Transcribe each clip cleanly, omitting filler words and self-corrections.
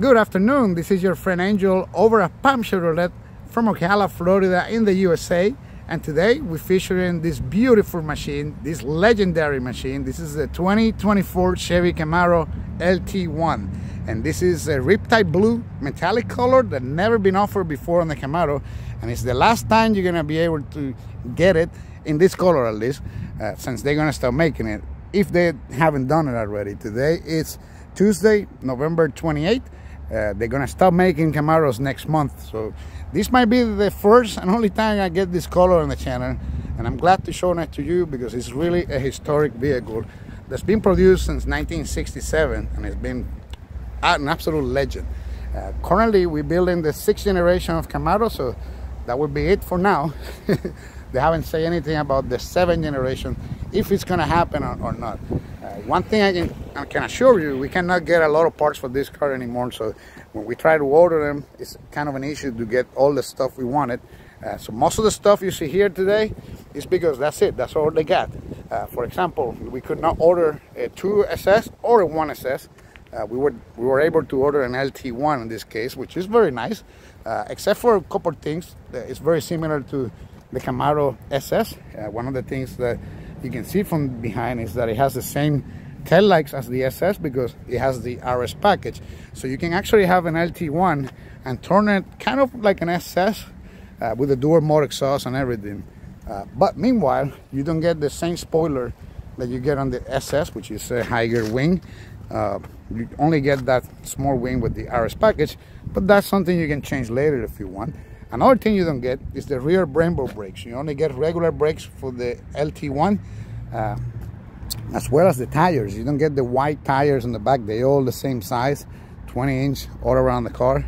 Good afternoon, this is your friend Angel over at Palm Chevrolet from Ocala, Florida in the USA, and today we're featuring this beautiful machine, this legendary machine. This is the 2024 Chevy Camaro LT1, and this is a Riptide Blue Metallic color that never been offered before on the Camaro, and it's the last time you're gonna be able to get it in this color, at least since they're gonna start making it if they haven't done it already. Today it's Tuesday, November 28th. They're gonna stop making Camaros next month, so this might be the first and only time I get this color on the channel, and I'm glad to show that to you because it's really a historic vehicle that's been produced since 1967 and it's been an absolute legend. Currently we're building the 6th generation of Camaro, so that will be it for now. They haven't said anything about the 7th generation, if it's gonna happen or not. One thing I can assure you, we cannot get a lot of parts for this car anymore, so when we try to order them, it's kind of an issue to get all the stuff we wanted. So most of the stuff you see here today is because that's it, that's all they got. For example, we could not order a 2SS or a 1SS. We were able to order an LT1 in this case, which is very nice, except for a couple of things. It's very similar to the Camaro SS. One of the things that you can see from behind is that it has the same tail lights as the SS because it has the RS package. So you can actually have an LT1 and turn it kind of like an SS with a dual mode exhaust and everything. But meanwhile, you don't get the same spoiler that you get on the SS, which is a higher wing. You only get that small wing with the RS package, but that's something you can change later if you want. Another thing you don't get is the rear Brembo brakes. You only get regular brakes for the LT1, as well as the tires. You don't get the wide tires on the back. They're all the same size, 20 inch all around the car.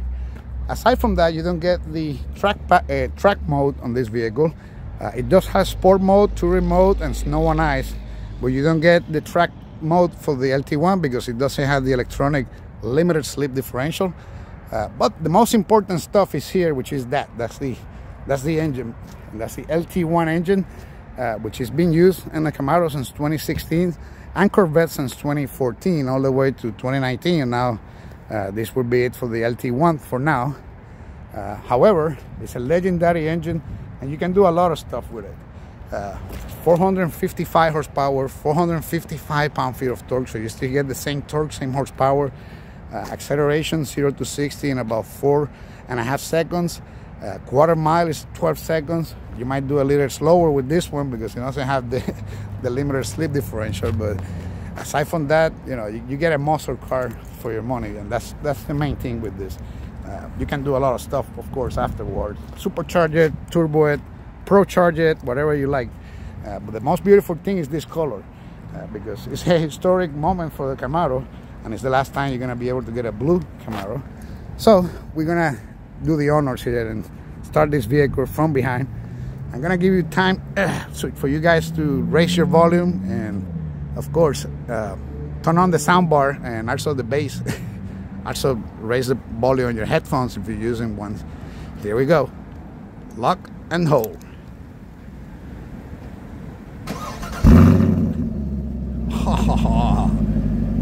Aside from that, you don't get the track mode on this vehicle. It does have sport mode, touring mode, and snow and ice, but you don't get the track mode for the LT1 because it doesn't have the electronic limited slip differential. But the most important stuff is here, which is that's the engine, and that's the LT1 engine, which is being used in the Camaro since 2016 and Corvette since 2014 all the way to 2019, and now this will be it for the LT1 for now. However, it's a legendary engine and you can do a lot of stuff with it. 455 horsepower, 455 pound-feet of torque, so you still get the same torque, same horsepower. Acceleration 0 to 60 in about 4.5 seconds. Quarter mile is 12 seconds. You might do a little slower with this one because it doesn't have the limited slip differential, but aside from that, you know, you get a muscle car for your money, and that's the main thing with this. You can do a lot of stuff, of course, afterwards. Supercharge it, turbo it, pro charge it, whatever you like, but the most beautiful thing is this color, because it's a historic moment for the Camaro, and it's the last time you're gonna be able to get a blue Camaro. So we're gonna do the honors here and start this vehicle from behind. I'm gonna give you time for you guys to raise your volume and, of course, turn on the sound bar and also the bass. Also raise the volume on your headphones if you're using ones. Here we go. Lock and hold.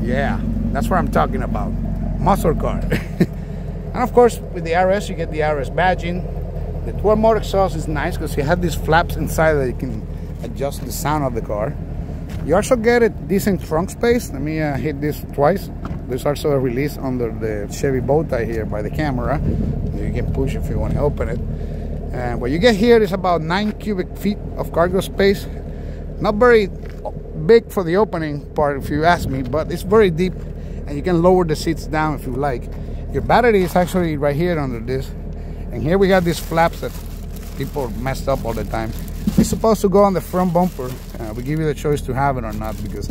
Yeah. That's what I'm talking about, muscle car. And of course, with the RS, you get the RS badging. The dual mode exhaust is nice because you have these flaps inside that you can adjust the sound of the car. You also get a decent trunk space. Let me hit this twice. There's also a release under the Chevy bow tie here by the camera. You can push if you want to open it. And what you get here is about 9 cubic feet of cargo space. Not very big for the opening part, if you ask me, but it's very deep. And you can lower the seats down if you like. Your battery is actually right here under this. And here we got these flaps that people messed up all the time. It's supposed to go on the front bumper. We give you the choice to have it or not because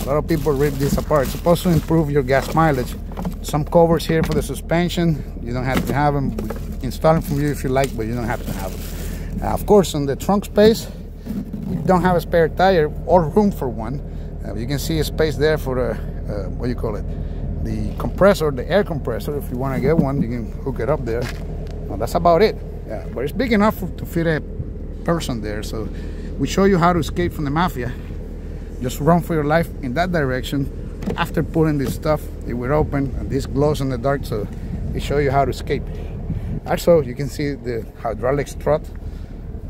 a lot of people rip this apart. It's supposed to improve your gas mileage. Some covers here for the suspension. You don't have to have them. We install them from you if you like, but you don't have to have them. Of course, on the trunk space, we don't have a spare tire or room for one. You can see a space there for a what do you call it, the compressor, the air compressor. If you want to get one, you can hook it up there. Well, that's about it. Yeah, but it's big enough to fit a person there, so we show you how to escape from the mafia. Just run for your life in that direction After putting this stuff, it will open and this glows in the dark, so it shows you how to escape. Also, you can see the hydraulic strut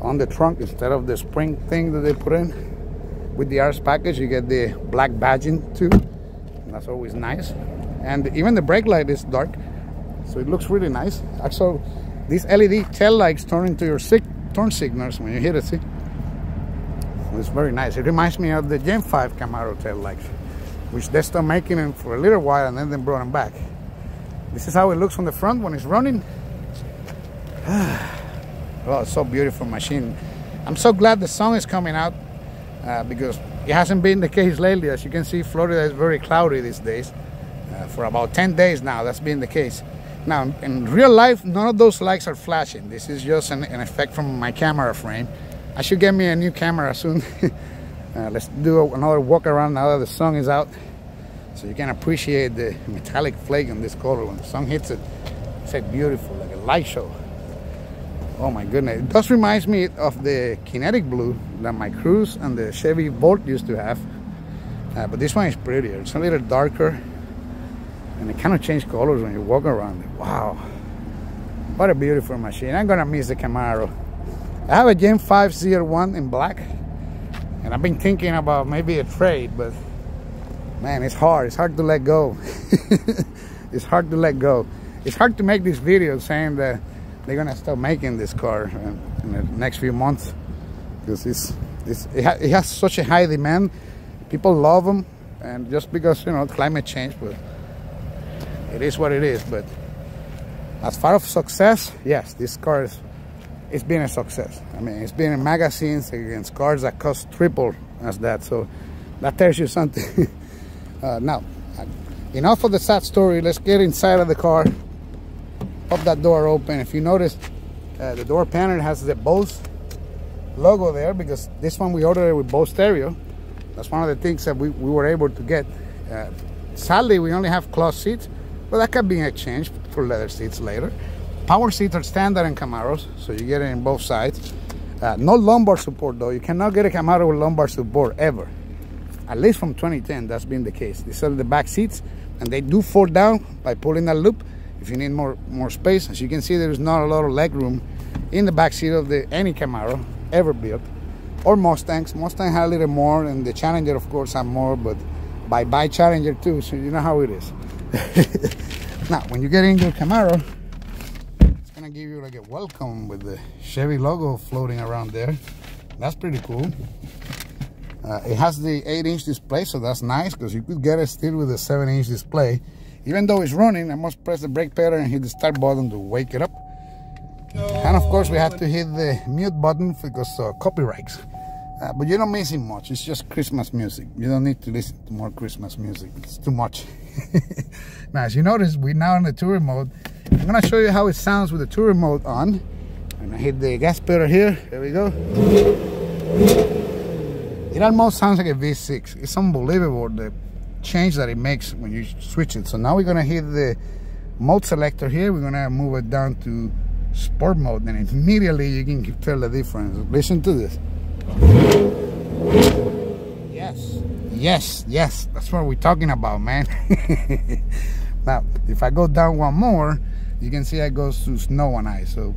on the trunk instead of the spring thing that they put in. With the Yaris package, you get the black badging too, and that's always nice. And even the brake light is dark, so it looks really nice. Also, these LED tail lights turn into your turn signals when you hit it, see? So it's very nice. It reminds me of the Gen 5 Camaro tail lights, which they stopped making them for a little while and then they brought them back. This is how it looks on the front when it's running. Oh, it's so beautiful machine. I'm so glad the sun is coming out because it hasn't been the case lately. As you can see, Florida is very cloudy these days. For about 10 days now, that's been the case. Now, in real life, none of those lights are flashing. This is just an effect from my camera frame. I should get me a new camera soon. Let's do another walk around now that the sun is out, so you can appreciate the metallic flake on this color. When the sun hits it, it's a beautiful, like a light show. Oh my goodness, it does reminds me of the kinetic blue that my Cruze and the Chevy Volt used to have, but this one is prettier. It's a little darker and it kind of changes colors when you walk around. Wow, what a beautiful machine. I'm gonna miss the Camaro. I have a Gen 5 CR-1 in black and I've been thinking about maybe a trade, but man, it's hard to let go. It's hard to let go. It's hard to make this video saying that they're gonna stop making this car in the next few months, because it has such a high demand. People love them, and just because, you know, climate change, but it is what it is. But as far as success, yes, this car it's been a success. I mean, it's been in magazines against cars that cost triple as that, so that tells you something. Now, enough of the sad story. Let's get inside of the car. Pop that door open. If you notice, the door panel has the Bose logo there, because this one we ordered with Bose stereo. That's one of the things that we were able to get. Sadly, we only have cloth seats, but that can be exchanged for leather seats later. Power seats are standard in Camaros, so you get it in both sides. No lumbar support though. You cannot get a Camaro with lumbar support ever. At least from 2010, that's been the case. These are the back seats, and they do fold down by pulling that loop. If you need more space, as you can see, there is not a lot of leg room in the back seat of any Camaro ever built, or Mustangs. Mustang had a little more, and the Challenger, of course, had more, but bye-bye Challenger too, so you know how it is. Now, when you get in your Camaro, it's gonna give you like a welcome with the Chevy logo floating around there. That's pretty cool. It has the 8-inch display, so that's nice, because you could get it still with a 7-inch display. Even though it's running, I must press the brake pedal and hit the start button to wake it up. And of course, we have to hit the mute button because copyrights. But you're not missing much. It's just Christmas music. You don't need to listen to more Christmas music. It's too much. Now, as you notice, we're now in the touring mode. I'm going to show you how it sounds with the touring mode on. I'm going to hit the gas pedal here. There we go. It almost sounds like a V6. It's unbelievable, the change that it makes when you switch it. So now we're gonna hit the mode selector here. We're gonna move it down to sport mode, and immediately you can tell the difference. Listen to this. Yes, yes, yes, that's what we're talking about, man. Now, if I go down one more, you can see it goes to snow and ice. So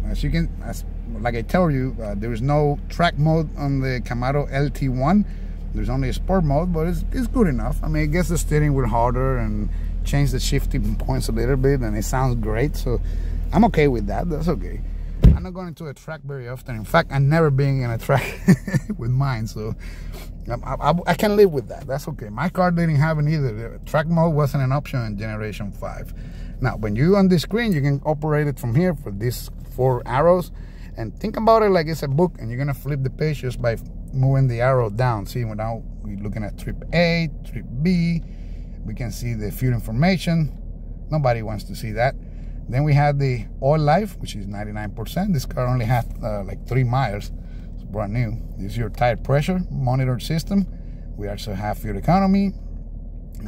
like I tell you, there is no track mode on the Camaro LT1. There's only a sport mode, but it's good enough. I mean, it gets the steering wheel harder and change the shifting points a little bit, and it sounds great, so I'm okay with that. That's okay. I'm not going to a track very often. In fact, I'm never being in a track with mine, so I can live with that. That's okay. My car didn't have it either. The track mode wasn't an option in Generation 5. Now, when you're on the screen, you can operate it from here for these 4 arrows, and think about it like it's a book, and you're going to flip the page just by moving the arrow down. See, now we're looking at trip A, trip B. We can see the fuel information. Nobody wants to see that. Then we have the oil life, which is 99%. This car only has like 3 miles. It's brand new. This is your tire pressure monitor system. We also have fuel economy,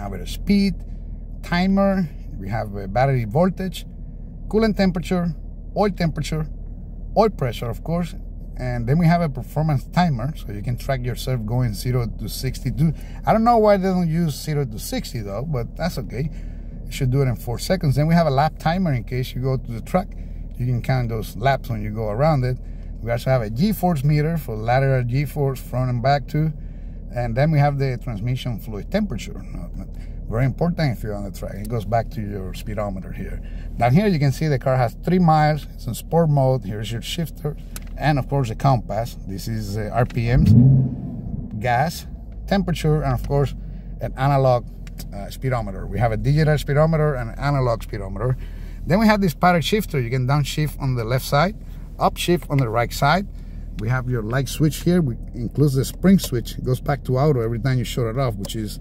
average speed, timer. We have a battery voltage, coolant temperature, oil pressure, of course, And then we have a performance timer, so you can track yourself going 0 to 62. I don't know why they don't use 0 to 60 though, but that's okay. You should do it in 4 seconds. Then we have a lap timer in case you go to the track. You can count those laps when you go around it. We also have a G-force meter for lateral G-force, front and back too. And then we have the transmission fluid temperature. Very important if you're on the track. It goes back to your speedometer here. Down here you can see the car has 3 miles. It's in sport mode. Here's your shifter. And of course the compass. This is RPMs, gas, temperature, and of course an analog speedometer. We have a digital speedometer and an analog speedometer. Then we have this paddle shifter. You can downshift on the left side, upshift on the right side. We have your light switch here, which includes the spring switch. It goes back to auto every time you shut it off, which is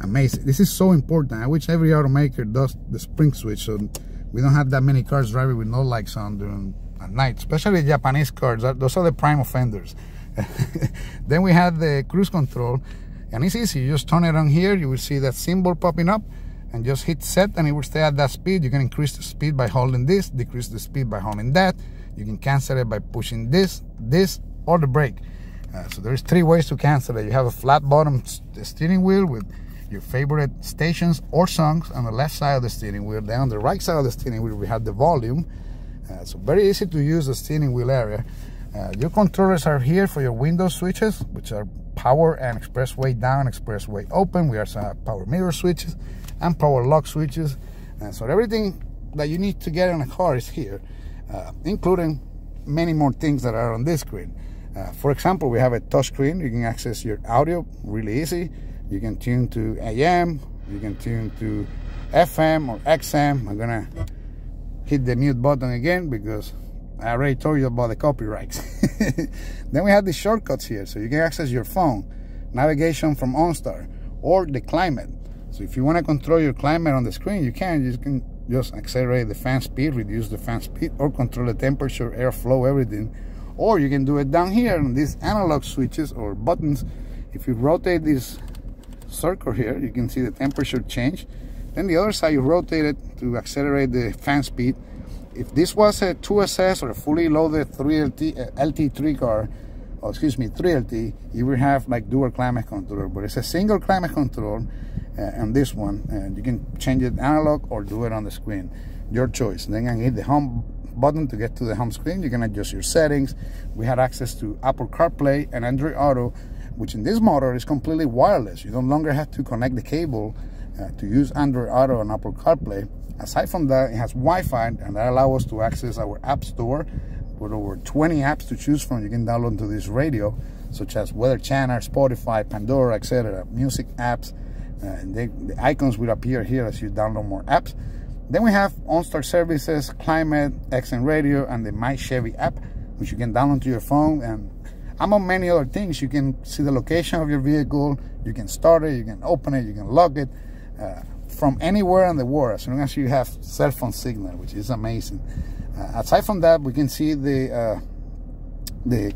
amazing. This is so important. I wish every automaker does the spring switch, so we don't have that many cars driving with no lights on during at night, especially Japanese cars. Those are the prime offenders. Then we have the cruise control, and it's easy. You just turn it on here, you will see that symbol popping up, and just hit set, and it will stay at that speed. You can increase the speed by holding this, decrease the speed by holding that. You can cancel it by pushing this, this, or the brake. So there's 3 ways to cancel it. You have a flat bottom steering wheel with your favorite stations or songs on the left side of the steering wheel. Then on the right side of the steering wheel, we have the volume. So very easy to use the steering wheel area. Your controllers are here for your window switches, which are power and expressway down, expressway open. We also have power mirror switches and power lock switches. So everything that you need to get in a car is here, including many more things that are on this screen. For example, we have a touch screen. You can access your audio really easy. You can tune to AM, you can tune to FM or XM. I'm gonna hit the mute button again because I already told you about the copyrights. Then we have the shortcuts here, so you can access your phone, navigation from OnStar, or the climate. So if you want to control your climate on the screen, you can. You can just accelerate the fan speed, reduce the fan speed, or control the temperature, airflow, everything. Or you can do it down here on these analog switches or buttons. If you rotate this circle here, you can see the temperature change. Then the other side, you rotate it to accelerate the fan speed. If this was a 2SS or a fully loaded 3LT3 car, or excuse me, 3LT, you would have like dual climate control, but it's a single climate control on this one, and you can change it analog or do it on the screen, your choice. Then I hit the home button to get to the home screen. You can adjust your settings. We had access to Apple CarPlay and Android Auto, which in this model is completely wireless. You no longer have to connect the cable to use Android Auto and Apple CarPlay. Aside from that, it has Wi-Fi, and that allows us to access our app store with over 20 apps to choose from. You can download to this radio, such as Weather Channel, Spotify, Pandora, etc. Music apps, and the icons will appear here as you download more apps. Then we have OnStar services, climate, XM radio, and the My Chevy app, which you can download to your phone. And among many other things, you can see the location of your vehicle, you can start it, you can open it, you can lock it. From anywhere in the world, as long as you have cell phone signal, which is amazing. Aside from that, we can see the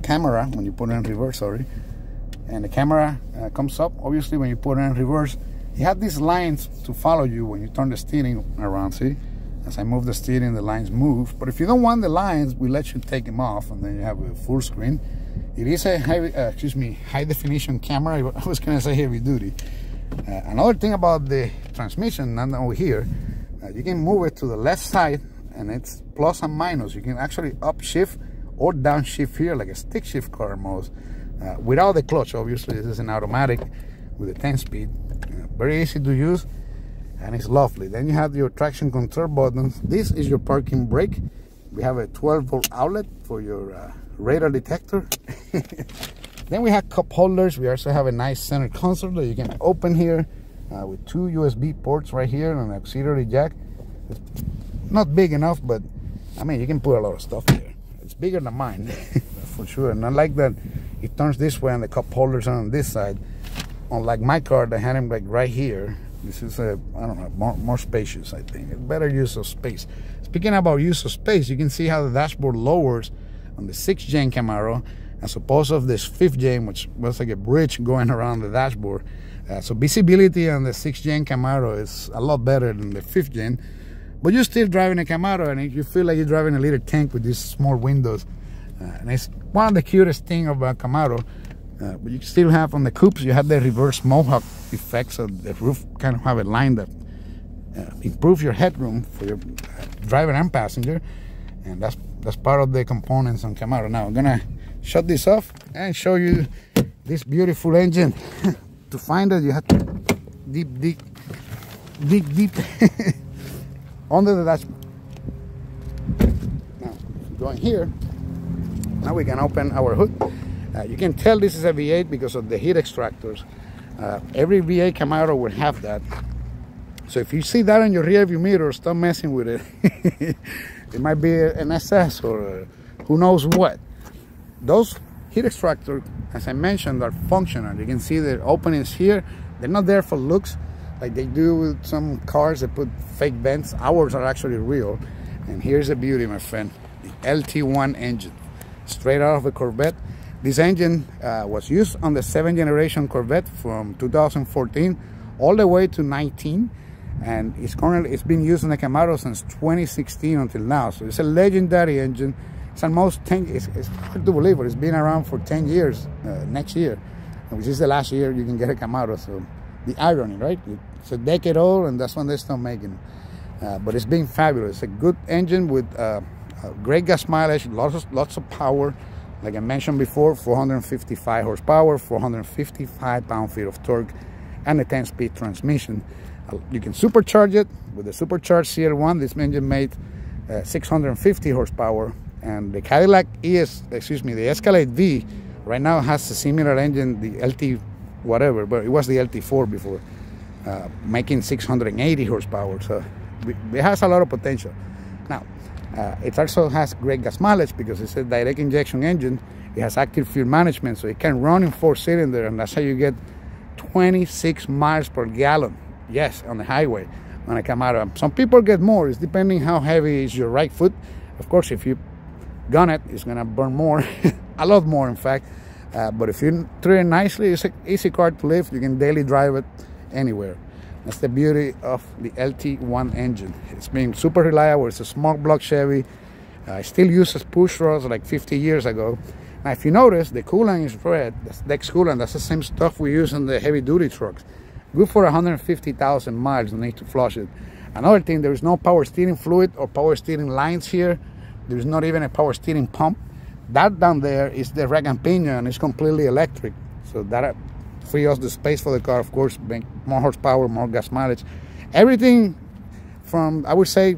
camera when you put it in reverse, and the camera comes up. Obviously, when you put it in reverse, you have these lines to follow you when you turn the steering around. See, as I move the steering, the lines move. But if you don't want the lines, we let you take them off, and then you have a full screen. It is a high definition camera. I was gonna say heavy duty. Another thing about the transmission, not over here, you can move it to the left side, and it's plus and minus. You can actually upshift or downshift here, like a stick shift car almost, without the clutch. Obviously, this is an automatic with a 10-speed. Very easy to use, and it's lovely. Then you have your traction control buttons. This is your parking brake. We have a 12-volt outlet for your radar detector. Then we have cup holders. We also have a nice center console that you can open here with 2 USB ports right here and an auxiliary jack. It's not big enough, but I mean, you can put a lot of stuff here. It's bigger than mine, for sure. And I like that it turns this way and the cup holders are on this side. Unlike my car, they had them like right here. This is, I don't know, more spacious, I think. A better use of space. Speaking about use of space, you can see how the dashboard lowers on the 6th Gen Camaro, as opposed to this 5th Gen, which was like a bridge going around the dashboard. So visibility on the 6th Gen Camaro is a lot better than the 5th Gen, but you're still driving a Camaro, and you feel like you're driving a little tank with these small windows. And it's one of the cutest things about Camaro. But you still have on the coupes, you have the reverse mohawk effect, so the roof kind of have a line that improves your headroom for your driver and passenger. And that's part of the components on Camaro. Now I'm gonna shut this off and show you this beautiful engine. To find it, you have to dig deep under the dashboard. Now going here, now we can open our hood. You can tell this is a V8 because of the heat extractors. Every V8 Camaro will have that. So if you see that on your rearview mirror, stop messing with it. It might be an SS or who knows what. Those heat extractors, as I mentioned, are functional. You can see the openings here. They're not there for looks like they do with some cars that put fake vents. Ours are actually real. And here's the beauty, my friend. The LT1 engine, straight out of a Corvette. This engine was used on the 7th generation Corvette from 2014 all the way to 19, and it's been used in the Camaro since 2016 until now. So it's a legendary engine. It's almost 10, it's hard to believe it. It's been around for 10 years next year, which is the last year you can get a Camaro. So the irony, right? It's a decade old and that's when they start making it. But it's been fabulous. It's a good engine with great gas mileage, lots of power. Like I mentioned before, 455 horsepower, 455 pound-feet of torque, and a 10-speed transmission. You can supercharge it with the supercharged CR-1. This engine made 650 horsepower, and the Cadillac the Escalade V, right now has a similar engine, the LT whatever, but it was the LT4 before, making 680 horsepower. So it has a lot of potential. Now. It also has great gas mileage because it's a direct injection engine. It has active fuel management, so it can run in 4-cylinder, and that's how you get 26 miles per gallon. Yes, on the highway, on a Camaro. Some people get more. It's depending how heavy is your right foot. Of course, if you gun it, it's gonna burn more, a lot more, in fact. But if you treat it nicely, it's an easy car to lift. You can daily drive it anywhere. That's the beauty of the LT1 engine. It's been super reliable. It's a small block Chevy. It still uses push rods like 50 years ago. Now, if you notice, the coolant is red. That's Dex coolant. That's the same stuff we use in the heavy-duty trucks. Good for 150,000 miles. No need to flush it. Another thing, there is no power steering fluid or power steering lines here. There is not even a power steering pump. That down there is the rack and pinion. It's completely electric. So that free us the space for the car, of course, make more horsepower, more gas mileage. Everything from, I would say,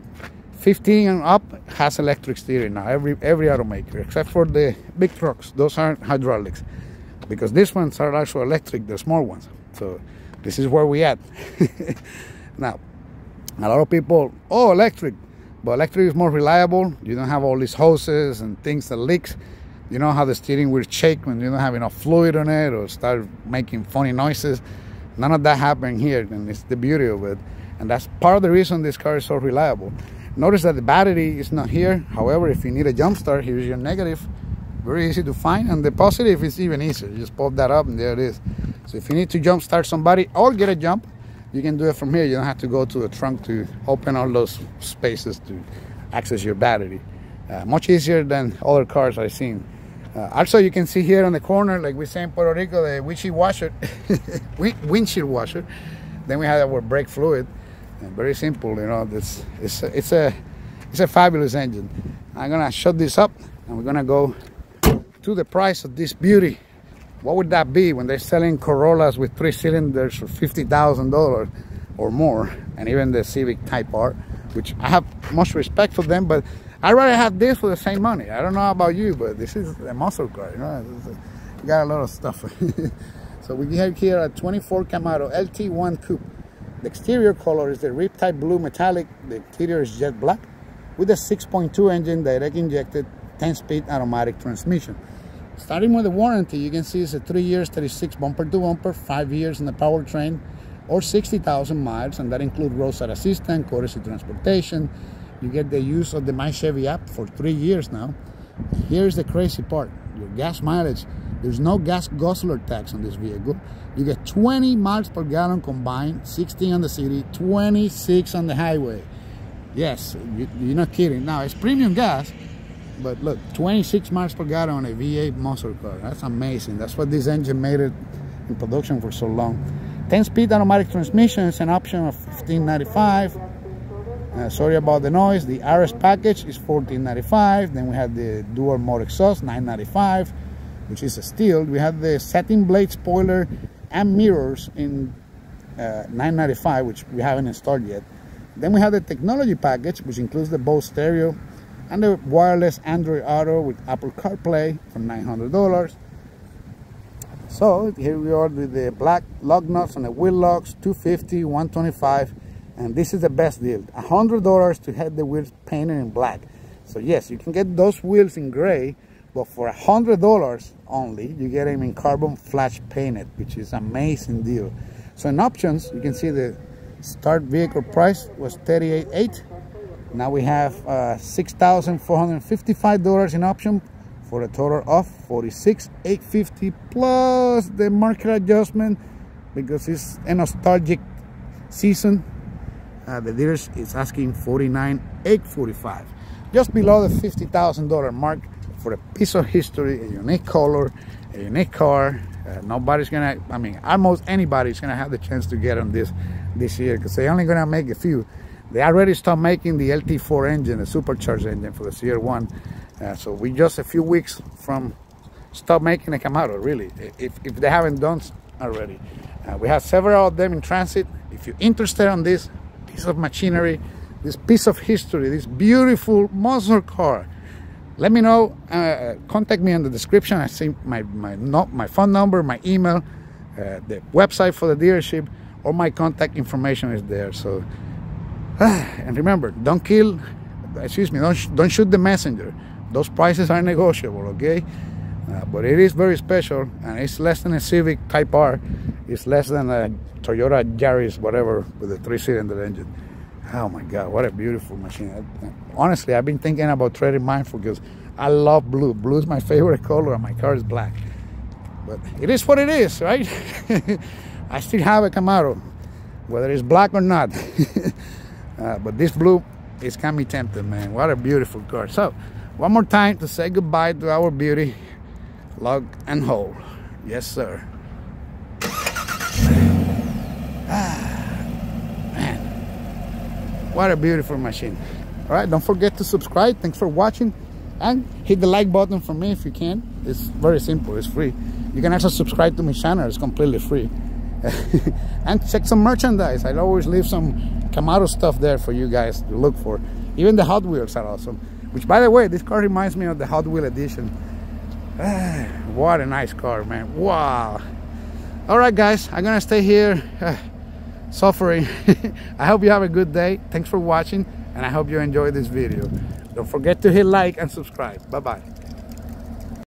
15 and up has electric steering now, every automaker, except for the big trucks. Those aren't hydraulics, because these ones are also electric, the small ones. So this is where we at. Now, a lot of people, oh, electric, but electric is more reliable. You don't have all these hoses and things that leaks. You know how the steering wheel shake when you don't have enough fluid on it or start making funny noises. None of that happened here, and it's the beauty of it. And that's part of the reason this car is so reliable. Notice that the battery is not here. However, if you need a jump start, here's your negative. Very easy to find. And the positive is even easier. You just pop that up and there it is. So if you need to jump start somebody or get a jump, you can do it from here. You don't have to go to the trunk to open all those spaces to access your battery. Much easier than other cars I've seen. Also, you can see here on the corner, like we say in Puerto Rico, the windshield washer. Then we had our brake fluid. And very simple, you know. It's a fabulous engine. I'm gonna shut this up, and we're gonna go to the price of this beauty. What would that be when they're selling Corollas with 3 cylinders for $50,000 or more, and even the Civic Type R, which I have much respect for them, but I'd rather have this for the same money. I don't know about you, but this is a muscle car, you know? You got a lot of stuff. So we have here a 24 Camaro LT1 Coupe. The exterior color is the Riptide Blue Metallic. The interior is jet black with a 6.2 engine, direct injected, 10-speed automatic transmission. Starting with the warranty, you can see it's a 3 years, 36 bumper to bumper, 5 years in the powertrain, or 60,000 miles, and that includes roadside assistance, courtesy transportation. You get the use of the My Chevy app for 3 years now. Here's the crazy part, your gas mileage. There's no gas guzzler tax on this vehicle. You get 20 miles per gallon combined, 16 on the city, 26 on the highway. Yes, you're not kidding. Now, it's premium gas, But look, 26 miles per gallon on a V8 muscle car. That's amazing. That's what this engine made it in production for so long. 10-speed automatic transmission is an option of $15.95. Sorry about the noise. The RS package is $14.95. Then we have the dual mode exhaust, $9.95, which is a steal. We have the satin blade spoiler and mirrors in $9.95, which we haven't installed yet. Then we have the technology package, which includes the Bose stereo and the wireless Android Auto with Apple CarPlay for $900. So here we are with the black lug nuts and the wheel locks, $250, $125. And this is the best deal, $100 to have the wheels painted in black. So yes, you can get those wheels in gray, but for $100 only, you get them in carbon flash painted, which is an amazing deal. So in options, you can see the start vehicle price was $38,800. Now we have $6,455 in option for a total of $46,850 plus the market adjustment because it's a nostalgic season. The dealers is asking $49,845, just below the $50,000 mark for a piece of history, a unique color, a unique car. Nobody's gonna, I mean, almost anybody's gonna have the chance to get on this year because they're only gonna make a few. They already stopped making the LT4 engine, the supercharged engine for the CR-1. So we're just a few weeks from stop making a Camaro, really, if they haven't done already. We have several of them in transit. If you're interested on this piece of machinery, this piece of history, this beautiful muscle car, let me know. Contact me in the description. I see my phone number, my email, the website for the dealership, or my contact information is there. So and remember, don't shoot the messenger. Those prices are negotiable, okay? But it is very special, and it's less than a Civic Type R. It's less than a Toyota Yaris, whatever, with a 3-cylinder engine. Oh my God, what a beautiful machine. Honestly, I've been thinking about trading mine because I love blue. Blue is my favorite color, and my car is black. But it is what it is, right? I still have a Camaro, whether it's black or not. But this blue, it's got me tempted, man. What a beautiful car. So, one more time to say goodbye to our beauty. Lug and hole. Yes, sir. Man, what a beautiful machine. All right, don't forget to subscribe. Thanks for watching. And hit the like button for me if you can. It's very simple. It's free. You can also subscribe to my channel. It's completely free. And check some merchandise. I always leave some Camaro stuff there for you guys to look for. Even the Hot Wheels are awesome. Which, by the way, this car reminds me of the Hot Wheel edition. What a nice car, man. Wow. All right, guys, I'm gonna stay here suffering. I hope you have a good day. Thanks for watching, and I hope you enjoyed this video. Don't forget to hit like and subscribe. Bye bye.